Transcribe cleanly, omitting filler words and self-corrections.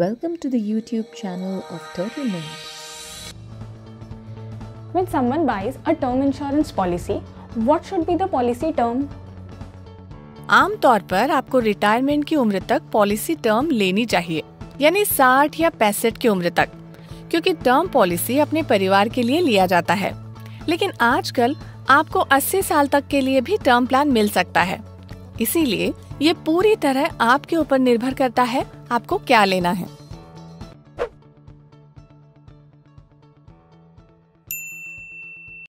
Welcome to the YouTube channel of Turtle Mint. When someone buys a term insurance policy, what should be the policy term? आमतौर पर आपको retirement की उम्र तक policy term लेनी चाहिए, यानी 60 या 65 की उम्र तक, क्योंकि टर्म पॉलिसी अपने परिवार के लिए लिया जाता है। लेकिन आजकल आपको 80 साल तक के लिए भी टर्म प्लान मिल सकता है। इसीलिए ये पूरी तरह आपके ऊपर निर्भर करता है आपको क्या लेना है।